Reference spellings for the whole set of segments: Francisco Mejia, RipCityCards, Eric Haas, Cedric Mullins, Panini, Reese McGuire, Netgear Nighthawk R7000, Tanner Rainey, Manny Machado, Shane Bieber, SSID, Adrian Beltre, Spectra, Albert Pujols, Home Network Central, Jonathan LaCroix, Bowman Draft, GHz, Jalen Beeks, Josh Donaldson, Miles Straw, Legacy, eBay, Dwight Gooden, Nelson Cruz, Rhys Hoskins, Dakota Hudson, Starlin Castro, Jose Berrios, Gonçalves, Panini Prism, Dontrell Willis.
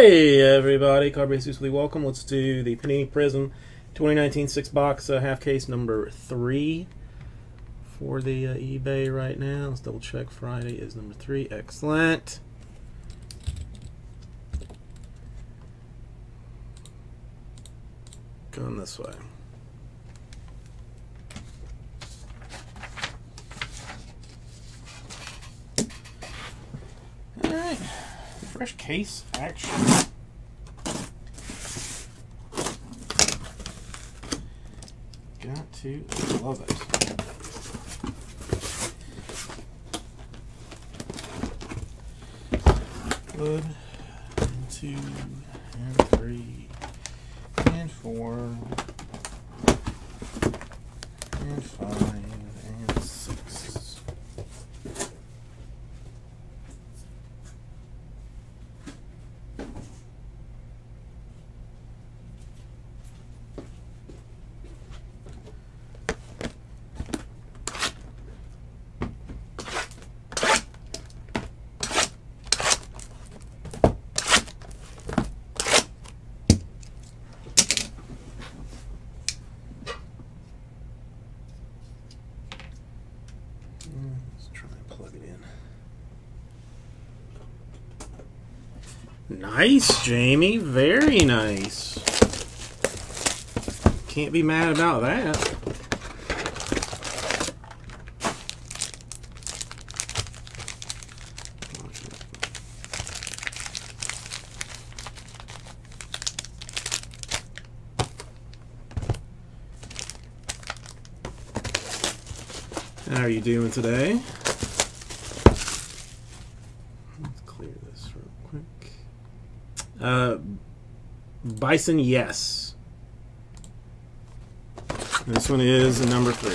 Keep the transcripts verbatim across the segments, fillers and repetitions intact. Hey everybody, Card Base Exclusively welcome. Let's do the Panini Prism twenty nineteen six box uh, half case number three for the uh, eBay right now. Let's double check. Friday is number three. Excellent. Come this way. All right. Fresh case action. Got to love it. Good. One, two, and three, and four, and five, and six. Nice, Jamie. Very nice. Can't be mad about that. How are you doing today? Uh, Bison, yes. And this one is number three.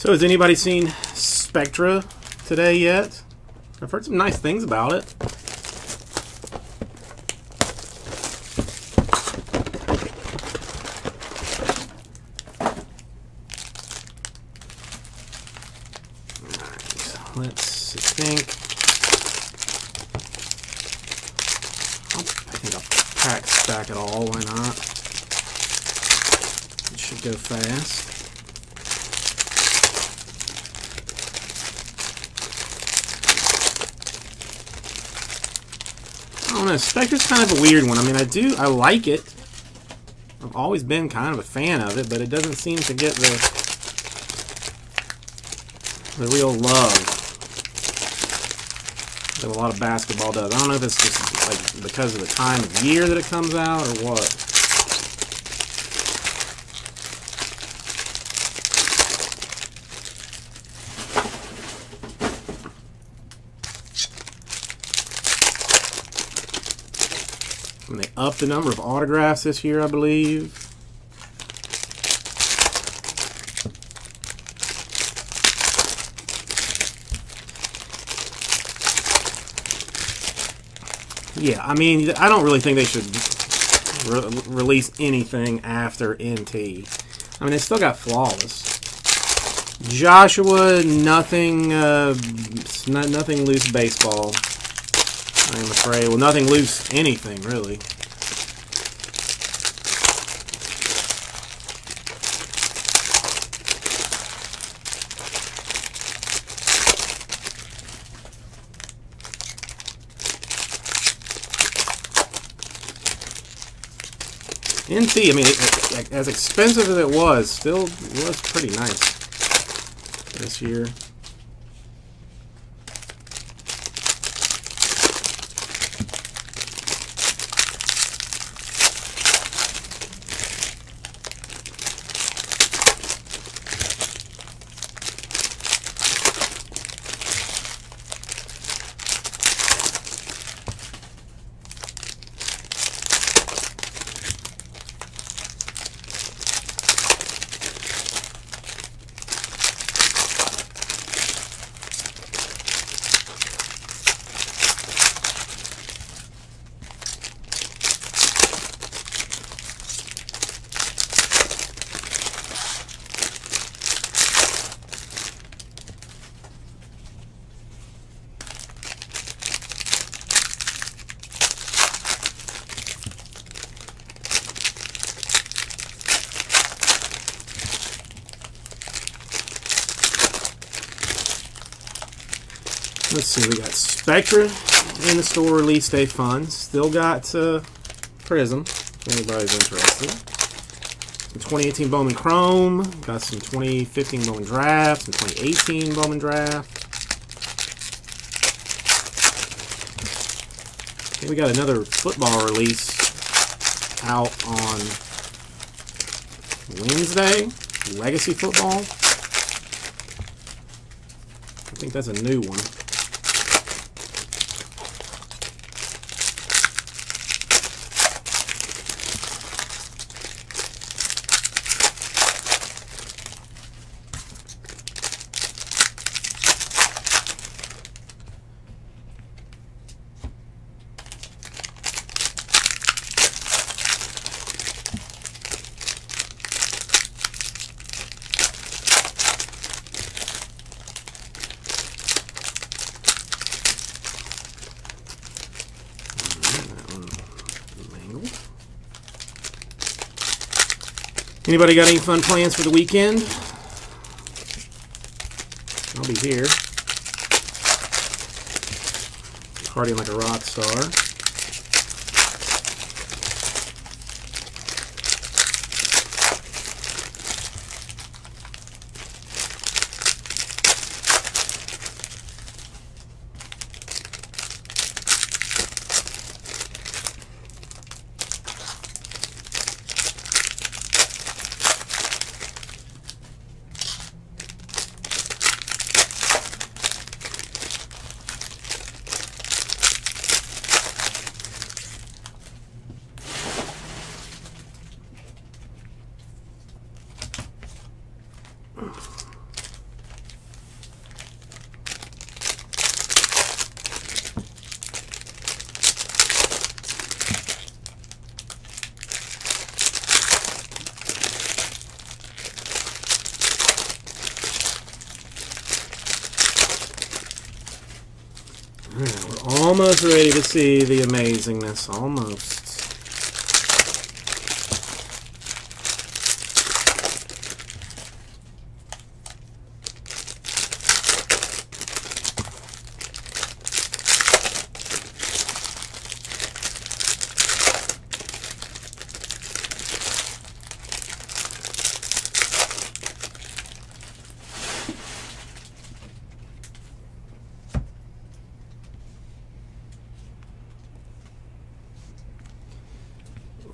So has anybody seen Spectra today yet? I've heard some nice things about it. Alright, let's think. I think I'll pack stack it all, why not? It should go fast. I don't know, Spectra's kind of a weird one. I mean, I do, I like it. I've always been kind of a fan of it, but it doesn't seem to get the the real love that a lot of basketball does. I don't know if it's just like because of the time of year that it comes out or what. And they upped the number of autographs this year, I believe. Yeah, I mean, I don't really think they should re release anything after N T. I mean, they still got flawless. Joshua, nothing, uh, not, nothing loose baseball. I'm afraid. Well, nothing loose anything, really. N T, I mean, it, it, as expensive as it was, still was pretty nice this year. Let's see, we got Spectra in the store release day funds. Still got uh, Prism, if anybody's interested. Some twenty eighteen Bowman Chrome. Got some twenty fifteen Bowman Draft, some twenty eighteen Bowman Draft. And we got another football release out on Wednesday. Legacy football. I think that's a new one. Anybody got any fun plans for the weekend? I'll be here. Partying like a rock star. Almost ready to see the amazingness. Almost.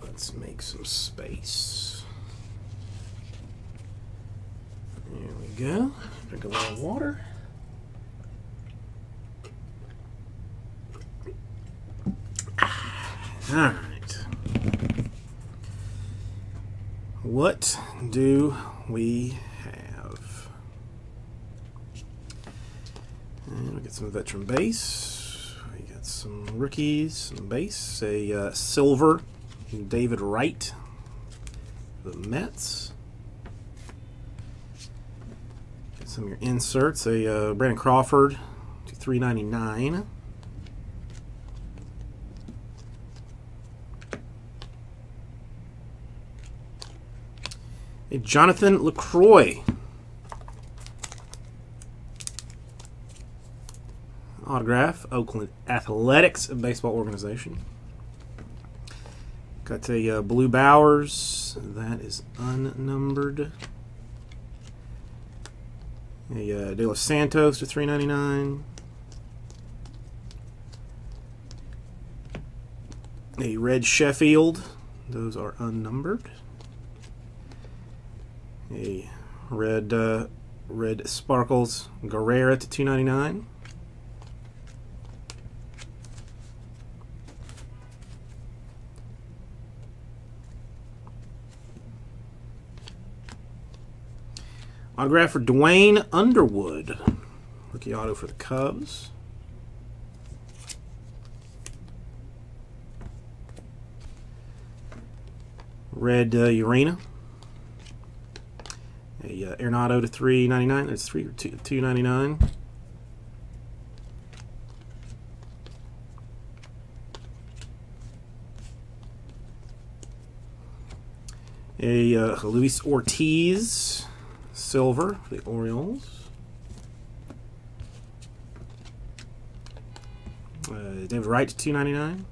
Let's make some space. There we go. Drink a little water. Alright. What do we have? And we got some veteran base. We got some rookies, some base, a uh, silver. David Wright, the Mets. Get some of your inserts. A uh, Brandon Crawford to three ninety nine. A Jonathan LaCroix autograph. Oakland Athletics, a baseball organization. Got a uh, Blue Bowers, that is unnumbered. A uh, De Los Santos to three ninety-nine. A Red Sheffield, those are unnumbered. A Red uh, Red Sparkles Guerrera to two ninety-nine. Autograph for Dwayne Underwood. Rookie auto for the Cubs. Red uh, Urena. A uh, Arenado to three ninety-nine. That's three or two two ninety-nine. A uh, Luis Ortiz. Silver for the Orioles. Uh, David Wright to two ninety-nine.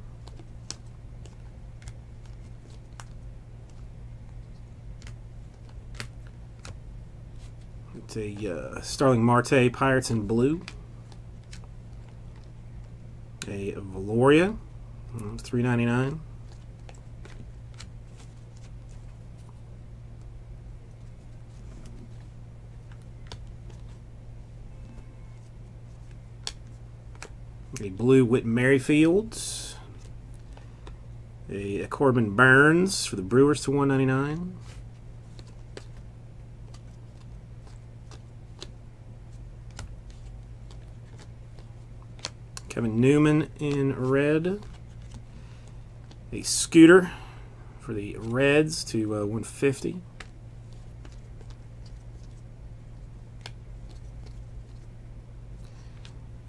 It's a uh, Starling Marte Pirates in blue. A Valoria, three ninety-nine. A blue Whit Merrifield, a Corbin Burns for the Brewers to one ninety-nine, Kevin Newman in red, a Scooter for the Reds to uh, one fifty.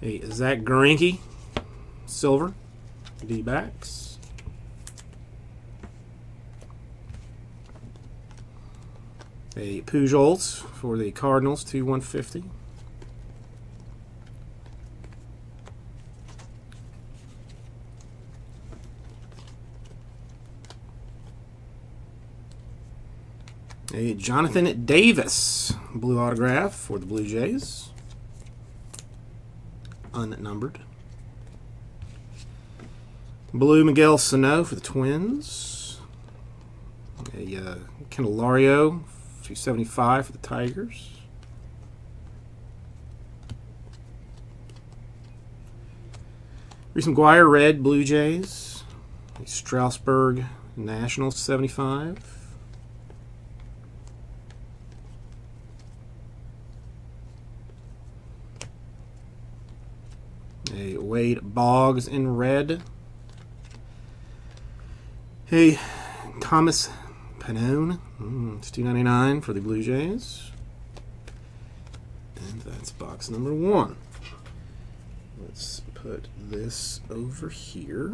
A Zach Greinke, silver, D-backs. A Pujols for the Cardinals to one fifty. A Jonathan Davis, blue autograph for the Blue Jays. Unnumbered. Blue Miguel Sano for the Twins. A uh, Candelario two seventy-five for the Tigers. Reese McGuire red Blue Jays. A Strasburg Nationals seventy-five. A Wade Boggs in red. Hey, Thomas Pannone. Mm, it's two ninety-nine for the Blue Jays. And that's box number one. Let's put this over here.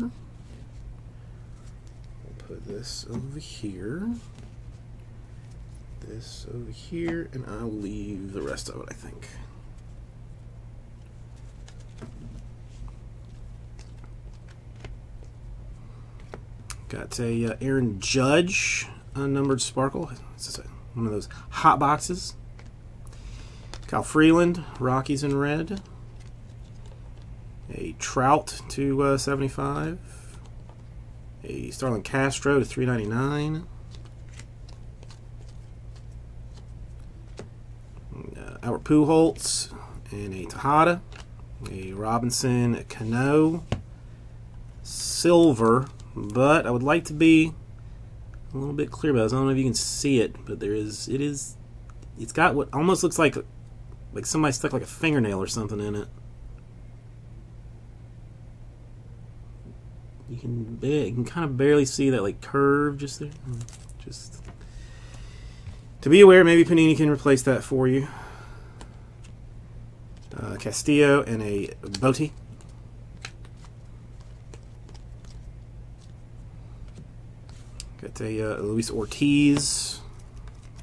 We'll put this over here. This over here. And I'll leave the rest of it, I think. Got a uh, Aaron Judge unnumbered sparkle. This is a, one of those hot boxes. Kyle Freeland, Rockies in red. A Trout to uh, seventy-five. A Starlin Castro to three ninety-nine. Uh, Albert Pujols and a Tejada. A Robinson Cano, silver. But I would like to be a little bit clear about this. I don't know if you can see it, but there is, it is, it's got what almost looks like, like somebody stuck like a fingernail or something in it. You can, you can kind of barely see that like curve just there. Just to be aware, maybe Panini can replace that for you. Uh, Castillo and a Botte. Got a uh, Luis Ortiz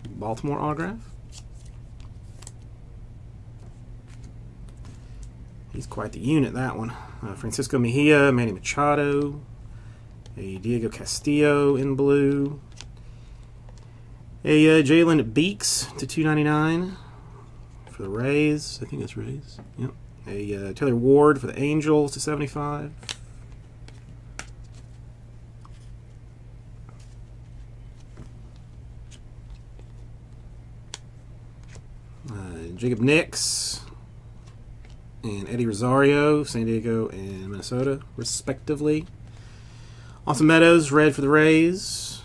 Baltimore autograph. He's quite the unit, that one. Uh, Francisco Mejia, Manny Machado. A Diego Castillo in blue. A uh, Jalen Beeks to two ninety-nine for the Rays. I think that's Rays. Yep. A uh, Taylor Ward for the Angels to seventy-five. Jacob Nix and Eddie Rosario, San Diego and Minnesota, respectively. Austin Meadows, red for the Rays.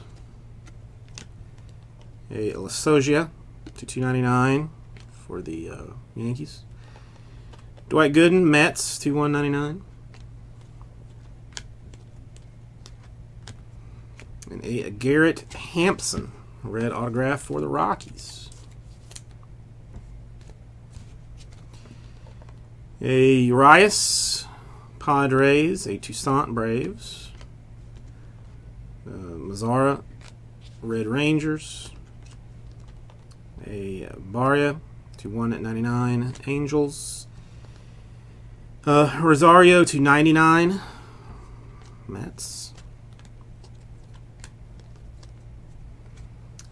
A Losogia to two ninety-nine for the uh, Yankees. Dwight Gooden, Mets to one ninety-nine. And a Garrett Hampson, red autograph for the Rockies. A Urias, Padres, a Toussaint Braves, uh, Mazzara, Red Rangers, a Barria to one ninety-nine Angels, Uh, Rosario to ninety-nine. Mets.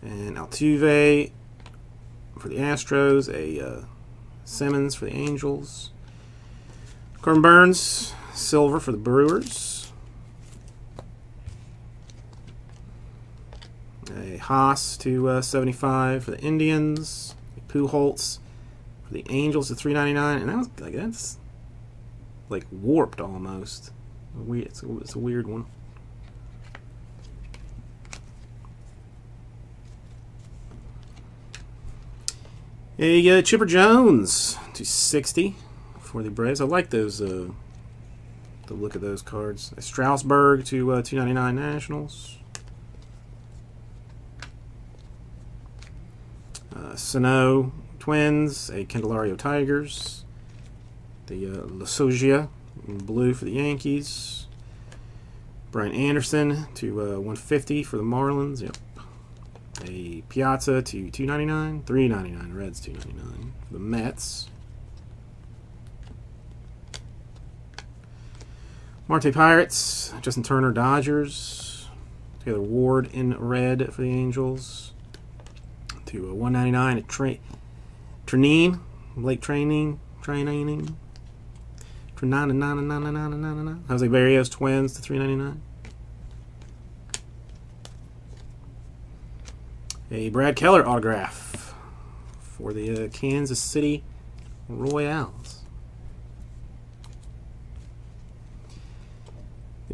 And Altuve for the Astros. A uh, Simmons for the Angels. Corbin Burns, silver for the Brewers. A Haas to uh, seventy-five for the Indians. A Pujols for the Angels to three ninety-nine. And that was like that's like warped almost. It's a, it's a weird one. A uh, Chipper Jones to sixty for the Braves. I like those. Uh, the look of those cards. A Strasburg to uh, two ninety-nine Nationals. Uh, Sano Twins. A Candelario Tigers. The uh, Losogia blue for the Yankees. Brian Anderson to uh, one fifty for the Marlins. Yep. A Piazza to two ninety-nine. three ninety-nine. Reds two ninety-nine for the Mets. Marte Pirates. Justin Turner Dodgers. Taylor Ward in red for the Angels. To uh, one ninety-nine. A tra Trainine. Blake Trainine. Trainine. nine nine nine nine nine nine nine nine nine. Jose Barrios Twins to three ninety-nine. A Brad Keller autograph for the uh, Kansas City Royals.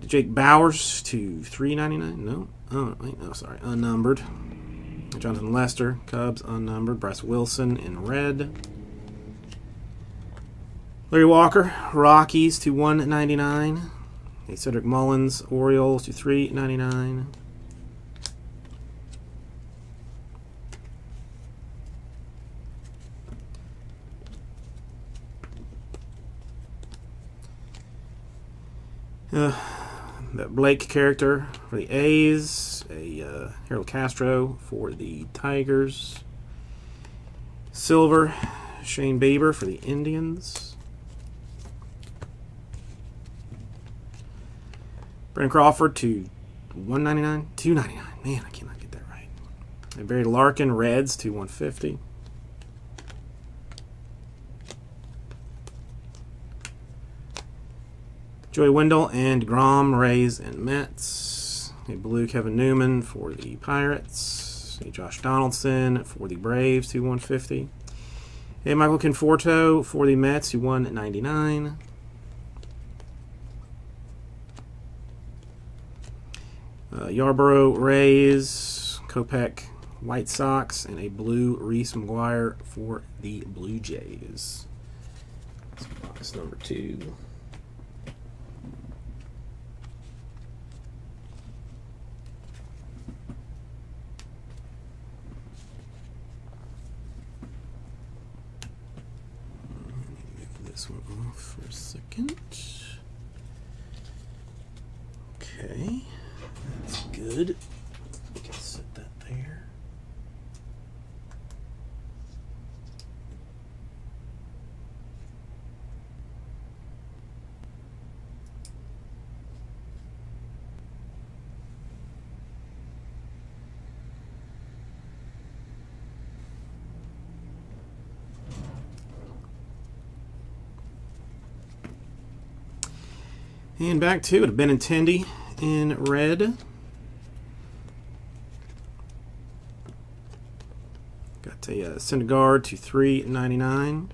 Jake Bowers to three ninety-nine. No, oh wait, no, sorry, unnumbered. Jonathan Lester Cubs unnumbered. Bryce Wilson in red. Larry Walker, Rockies to one ninety-nine. A Cedric Mullins, Orioles to three ninety-nine. Uh, that Blake character for the A's. A uh, Harold Castro for the Tigers. Silver, Shane Bieber for the Indians. Brandon Crawford to one ninety-nine, two ninety-nine. Man, I cannot get that right. And Barry Larkin, Reds to one fifty. Joey Wendell and Grom, Rays and Mets. A blue Kevin Newman for the Pirates. A Josh Donaldson for the Braves to one fifty. A Michael Conforto for the Mets to one ninety-nine. Uh, Yarborough Rays, Kopech White Sox, and a blue Reese McGuire for the Blue Jays. That's box number two. Move this one off for a second. Okay. That's good. We can set that there. And back to it, Benintendi in red. Got a uh, Syndergaard to three ninety-nine.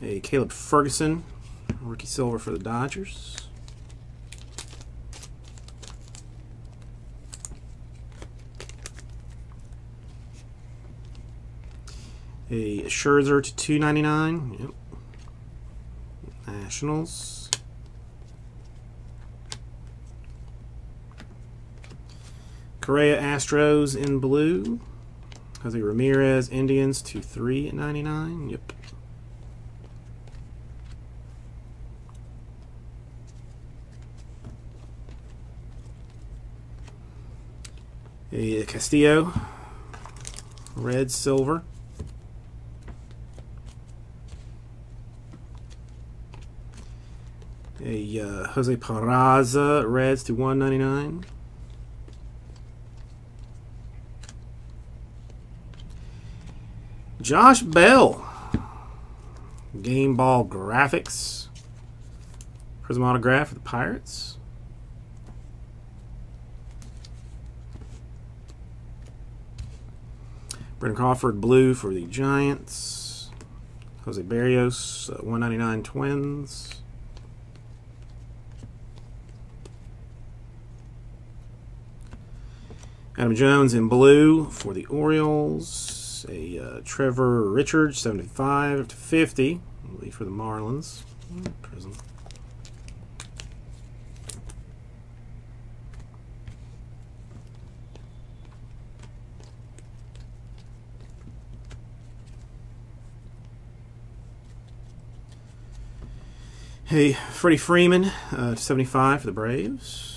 A Caleb Ferguson, rookie silver for the Dodgers. A Scherzer to two ninety-nine. Yep. Nationals. Correa Astros in blue. Jose Ramirez Indians to three ninety-nine. Yep. A Castillo red silver A uh, Jose Peraza Reds to one ninety-nine. Josh Bell. Game Ball Graphics. Prism autograph for the Pirates. Brendan Crawford blue for the Giants. Jose Berrios uh, one ninety-nine Twins. Adam Jones in blue for the Orioles. A uh, Trevor Richards, seventy-five to fifty, really for the Marlins. Prism. Hey, Freddie Freeman, uh, seventy-five for the Braves.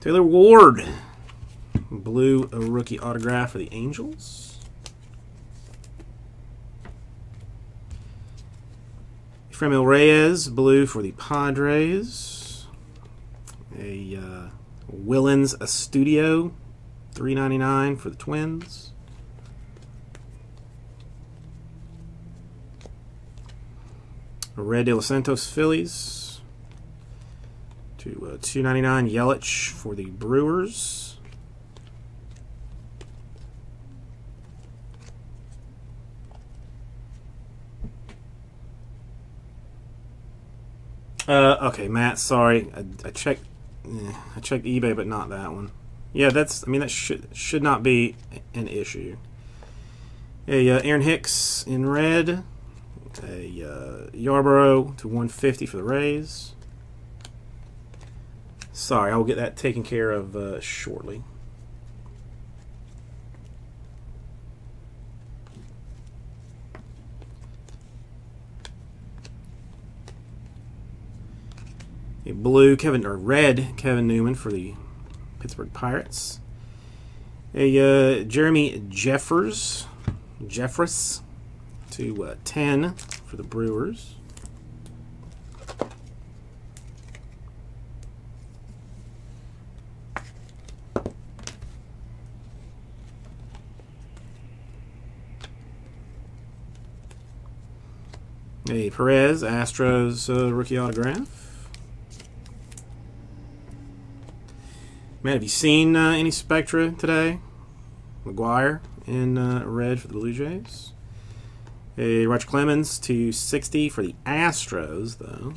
Taylor Ward, blue a rookie autograph for the Angels. Framil Reyes, blue for the Padres. A uh, Willens Astudio, three ninety-nine for the Twins. Red De Los Santos, Phillies. Uh, two ninety-nine Yelich for the Brewers. Uh, okay, Matt. Sorry, I, I checked. Eh, I checked eBay, but not that one. Yeah, that's. I mean, that should should not be an issue. Hey, uh, Aaron Hicks in red. Hey, uh, Yarbrough to one fifty for the Rays. Sorry, I'll get that taken care of uh, shortly. A blue Kevin or red Kevin Newman for the Pittsburgh Pirates. A uh, Jeremy Jeffers, Jeffress to uh, ten for the Brewers. Hey, Perez, Astros uh, rookie autograph. Man, have you seen uh, any Spectra today? McGuire in uh, red for the Blue Jays. Hey, Roger Clemens to sixty for the Astros, though.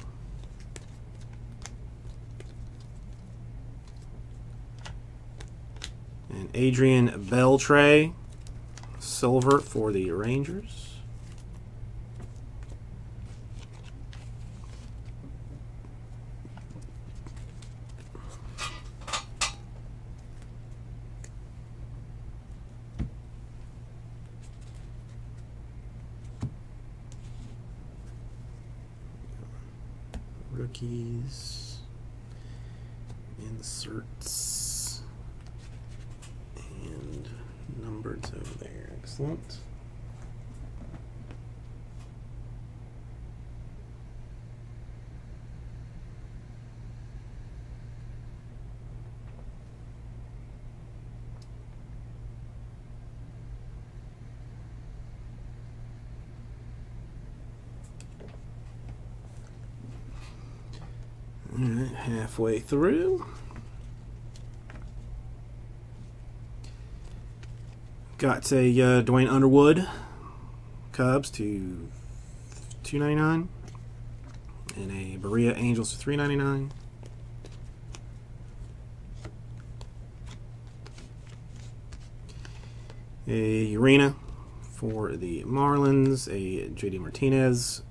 And Adrian Beltre, silver for the Rangers. Rookies, inserts, and numbers over there. Excellent. Alright, halfway through. Got a uh, Dwayne Underwood, Cubs to two ninety-nine, and a Berea Angels to three ninety-nine. A Urena for the Marlins, a J D Martinez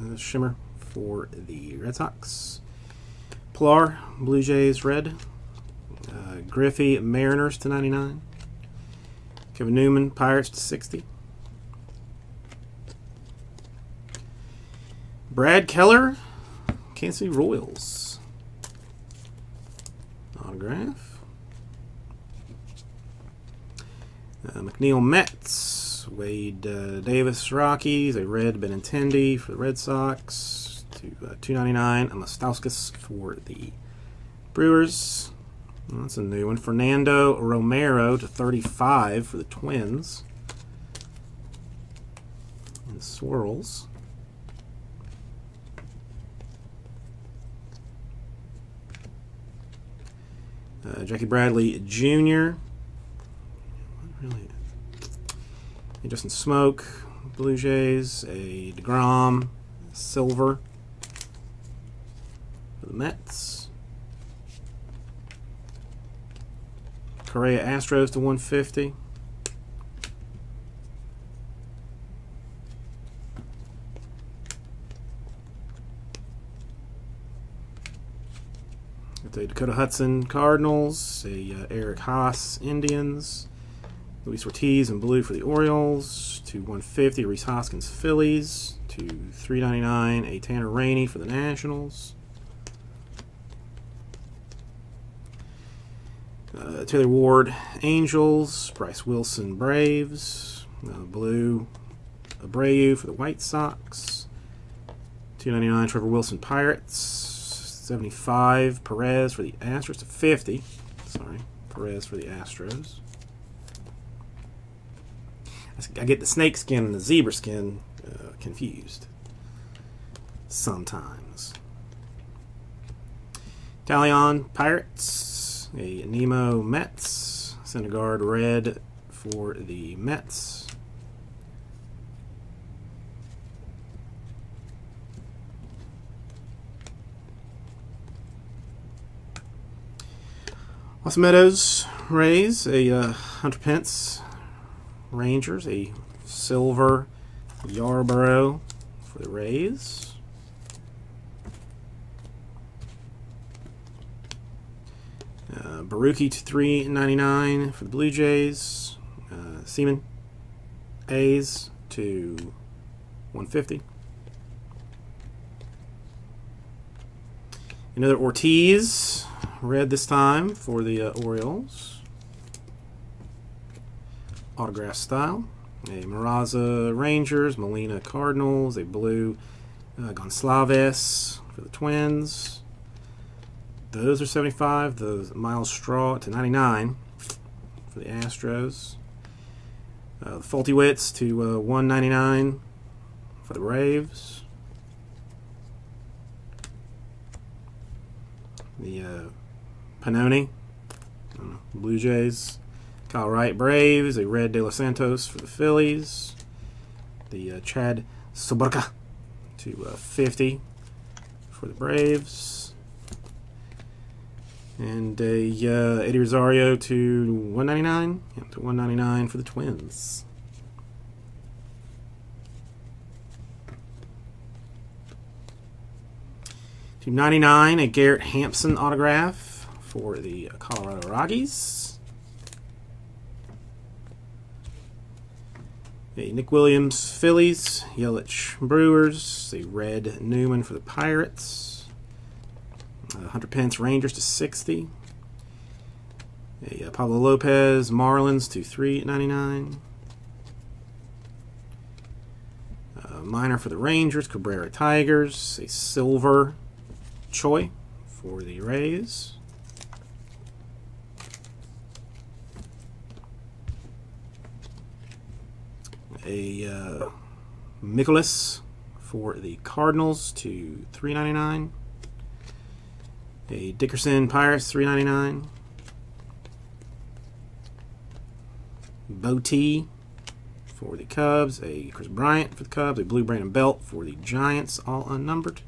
uh, Shimmer for the Red Sox. Pilar, Blue Jays, red. Uh, Griffey, Mariners to ninety-nine. Kevin Newman, Pirates to sixty. Brad Keller, Kansas City Royals. Autograph. Uh, McNeil Metz Wade uh, Davis, Rockies. A red Benintendi for the Red Sox. two ninety-nine. Uh, Mostauskas for the Brewers. Well, that's a new one. Fernando Romero to thirty-five for the Twins. And Swirls. Uh, Jackie Bradley Junior Really? And Justin Smoke, Blue Jays, a DeGrom, silver for the Mets. Correa Astros to one fifty. It's a Dakota Hudson Cardinals, a uh, Eric Haas Indians. Luis Ortiz in blue for the Orioles, to one fifty. Rhys Hoskins Phillies, to three ninety-nine. A Tanner Rainey for the Nationals. Uh, Taylor Ward Angels, Bryce Wilson Braves, uh, blue Abreu for the White Sox, two ninety-nine. Trevor Wilson Pirates, seventy-five. Perez for the Astros to fifty. Sorry, Perez for the Astros. I get the snake skin and the zebra skin uh, confused sometimes. Talion Pirates, a Nemo Mets, Syndergaard red for the Mets. Los Meadows Rays, a uh, Hunter Pence. Rangers, a silver Yarborough for the Rays. Uh, Barucki to three ninety-nine for the Blue Jays. Uh, Seaman A's to one fifty. Another Ortiz, red this time for the uh, Orioles. Autograph style, a Meraza Rangers, Molina Cardinals, a blue uh, Gonsalves for the Twins. Those are seventy-five. Those Miles Straw to ninety-nine for the Astros. Uh, the Faulty Wits to uh, one ninety-nine for the Braves. The uh, Pannoni, uh, Blue Jays. Kyle Wright Braves, a red De Los Santos for the Phillies. The uh, Chad Soberka to uh, fifty for the Braves. And a uh, Eddie Rosario to one ninety-nine. Yeah, to one ninety-nine for the Twins. To ninety-nine, a Garrett Hampson autograph for the Colorado Rockies. A Nick Williams, Phillies. Yelich, Brewers. A red Newman for the Pirates. Uh, Hunter Pence, Rangers to sixty. A uh, Pablo Lopez, Marlins to three ninety-nine. Uh, Minor for the Rangers. Cabrera, Tigers. A silver Choi for the Rays. A uh, Mikolas for the Cardinals to three ninety-nine. A Dickerson Pirates three ninety-nine. Botte for the Cubs. A Chris Bryant for the Cubs. A blue Brandon Belt for the Giants, all unnumbered.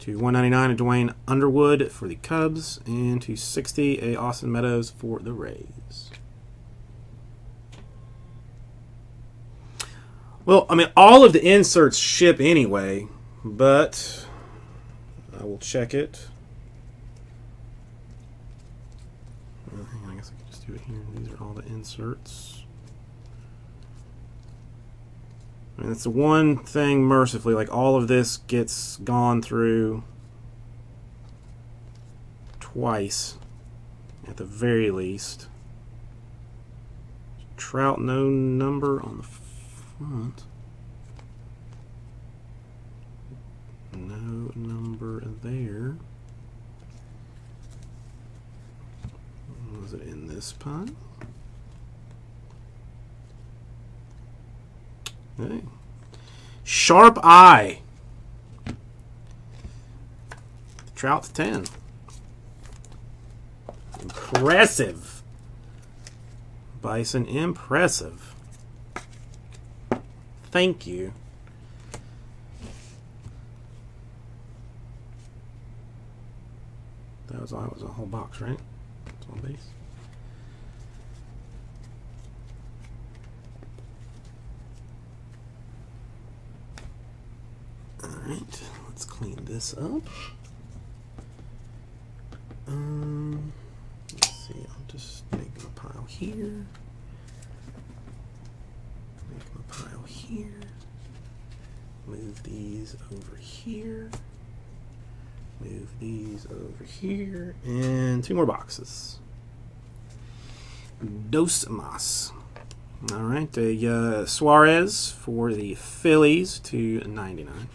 To one ninety-nine, a Dwayne Underwood for the Cubs, and to sixty, a Austin Meadows for the Rays. Well, I mean, all of the inserts ship anyway, but I will check it. Well, hang on, I guess I can just do it here. These are all the inserts. I mean, that's the one thing, mercifully, like all of this gets gone through twice, at the very least. Trout, no number on the font. No number there. Was it in this pile? Hey. Sharp Eye. Trout ten. Impressive. Bison, impressive. Thank you. That was all, it was a whole box, right? It's on base. Alright, let's clean this up. Um, let's see, I'll just make my pile here. Make my pile here. Move these over here. Move these over here. And two more boxes. Dos Mas. Alright, the uh, Suarez for the Phillies to ninety-nine.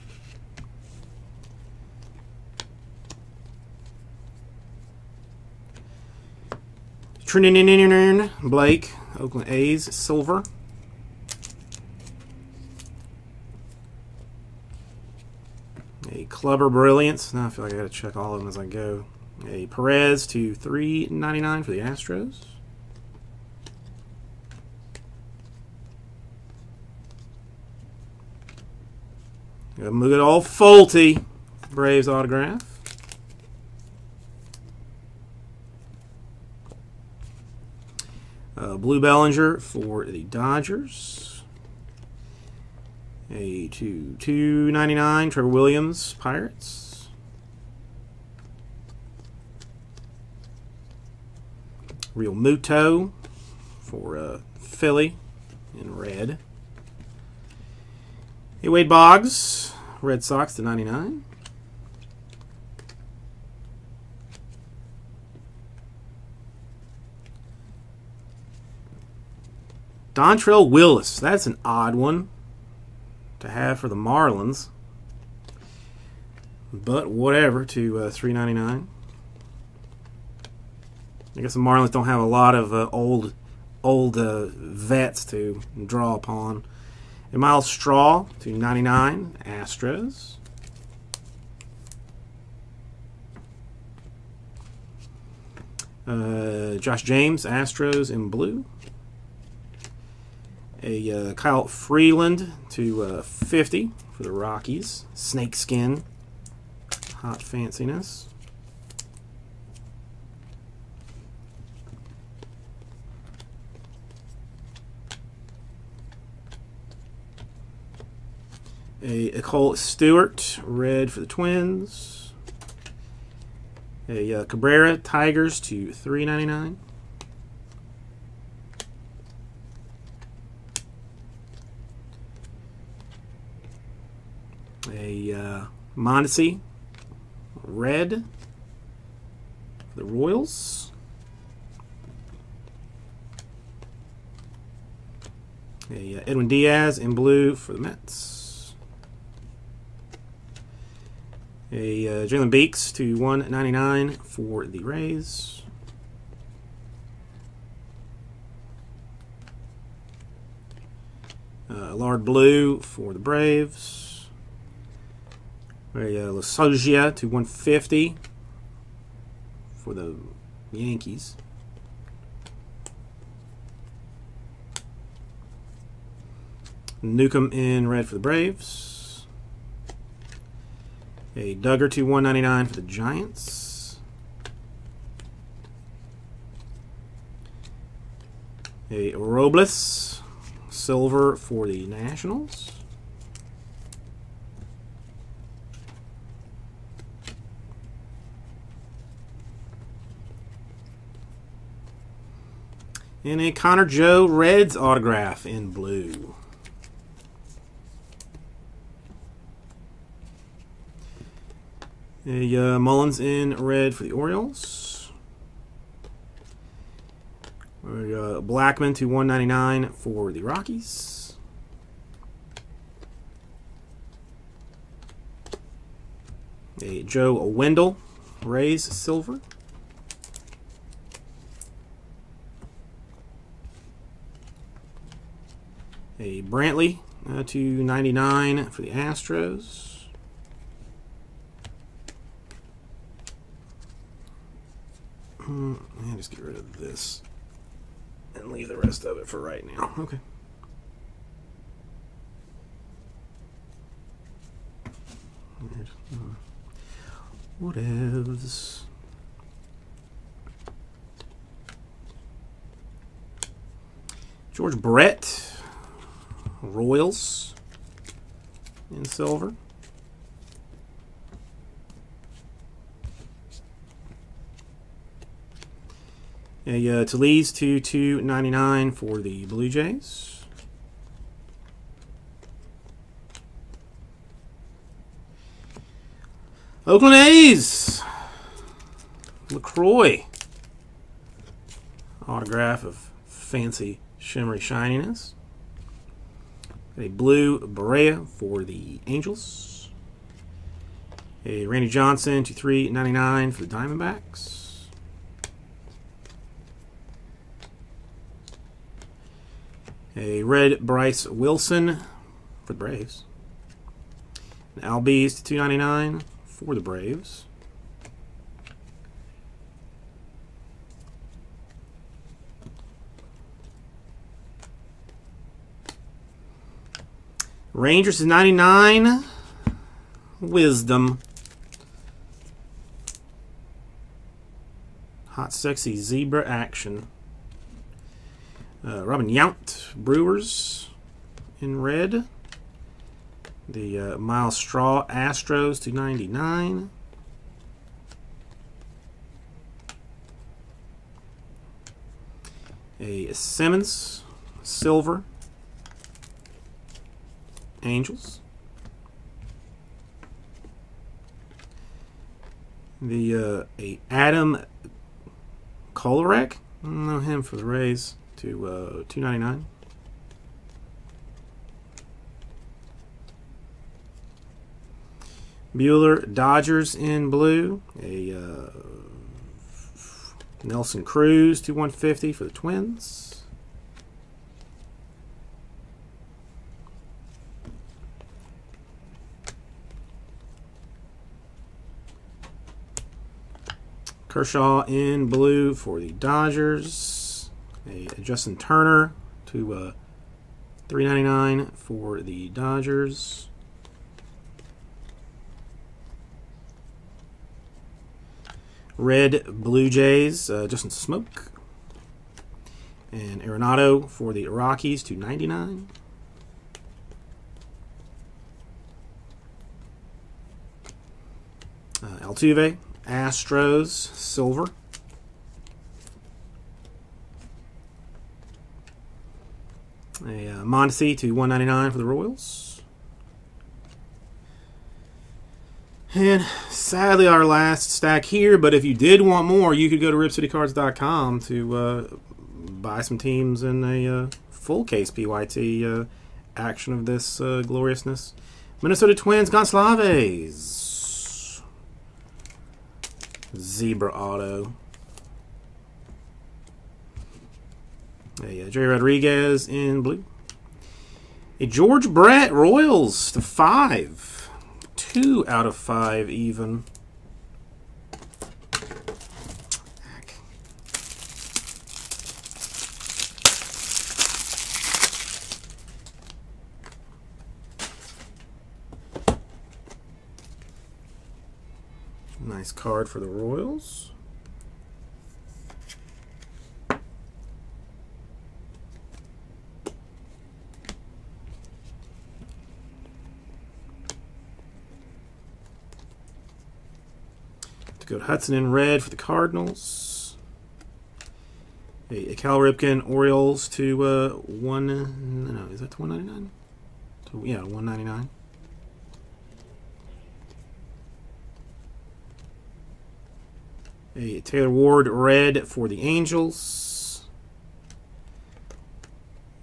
Trinidad Blake, Oakland A's, silver. A Clubber Brilliance. Now I feel like I gotta check all of them as I go. A Perez to three ninety-nine for the Astros. A good old Folty, Braves autograph. Uh, Blue Bellinger for the Dodgers. A two two ninety nine. Trevor Williams, Pirates. Real Muto for uh, Philly in red. A Wade Boggs, Red Sox to ninety nine. Dontrell Willis. That's an odd one to have for the Marlins. But whatever, to uh, three ninety-nine. I guess the Marlins don't have a lot of uh, old old uh, vets to draw upon. And Miles Straw to ninety-nine, Astros. Uh, Josh James, Astros in blue. A uh, Kyle Freeland to uh, fifty for the Rockies. Snakeskin. Hot fanciness. A Cole Stewart, red for the Twins. A uh, Cabrera, Tigers to three ninety-nine. A uh, Mondesi, red, the Royals. A uh, Edwin Diaz in blue for the Mets. A uh, Jalen Beeks to one ninety-nine for the Rays. Uh, Lard Blue for the Braves. A uh, Losogia to one fifty for the Yankees. Newcomb in red for the Braves. A Duggar to one ninety-nine for the Giants. A Robles, silver for the Nationals. And a Connor Joe Reds autograph in blue. A uh, Mullins in red for the Orioles. A uh, Blackman to one ninety-nine for the Rockies. a Joe Wendell, Rays silver. A Brantley uh, two ninety-nine for the Astros. And just get rid of this and leave the rest of it for right now. Okay. Whatevs. George Brett, Royals in silver. A uh, Talese to two ninety-nine for the Blue Jays. Oakland A's, LaCroix, autograph of fancy shimmery shininess. A blue Barea for the Angels. A Randy Johnson to three ninety-nine for the Diamondbacks. A red Bryce Wilson for the Braves. An Albies to two ninety-nine. For the Braves. Rangers is ninety-nine. Wisdom. Hot, sexy zebra action. Uh, Robin Yount, Brewers in red. The uh, Miles Straw, Astros to ninety-nine. A Simmons, silver, Angels. The uh, a Adam Kolarek, I don't know him, for the Rays to uh, two ninety-nine. Bueller, Dodgers in blue. A uh, Nelson Cruz to one fifty for the Twins. Kershaw in blue for the Dodgers. A Justin Turner to uh, three ninety-nine for the Dodgers. Red Blue Jays, uh, Justin Smoke. And Arenado for the Rockies to ninety-nine. Uh, Altuve, Astros, silver. A uh, Mondesi to one ninety-nine for the Royals. And sadly, our last stack here, but if you did want more, you could go to rip city cards dot com to uh, buy some teams in a uh, full case P Y T uh, action of this uh, gloriousness. Minnesota Twins, Gonçalves. Zebra auto. A uh, Jerry Rodriguez in blue. A George Brett, Royals to five. Two out of five, even. Heck. Nice card for the Royals. Go to Hudson in red for the Cardinals. A, a Cal Ripken Orioles to uh, one. No, is that to one ninety-nine? To, yeah, one ninety-nine. A Taylor Ward red for the Angels.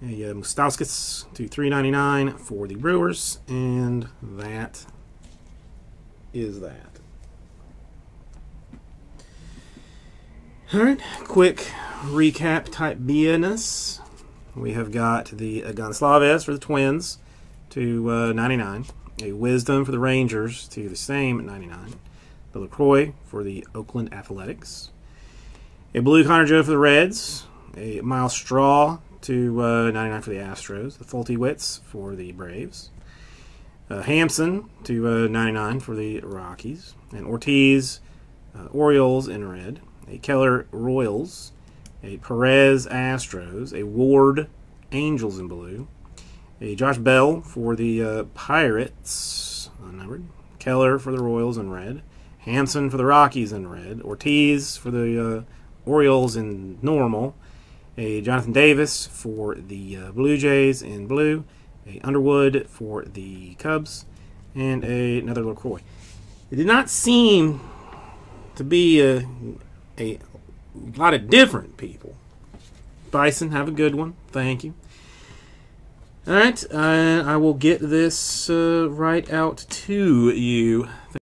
A uh, Moustauskas to three ninety-nine for the Brewers, and that is that. Alright, quick recap type B-ness. We have got the uh, Gonçalves for the Twins to uh, ninety-nine, a Wisdom for the Rangers to the same at ninety-nine, the LaCroix for the Oakland Athletics, a blue Connor Joe for the Reds, a Miles Straw to uh, ninety-nine for the Astros, the Foltywitz for the Braves, uh, Hampson to uh, ninety-nine for the Rockies, and Ortiz uh, Orioles in red. A Keller Royals, a Perez Astros, a Ward Angels in blue, a Josh Bell for the uh, Pirates, unnumbered, Keller for the Royals in red, Hampson for the Rockies in red, Ortiz for the uh, Orioles in normal, a Jonathan Davis for the uh, Blue Jays in blue, a Underwood for the Cubs, and a, another LaCroix. It did not seem to be a... a lot of different people. Bison, have a good one. Thank you. Alright, uh, I will get this uh, right out to you.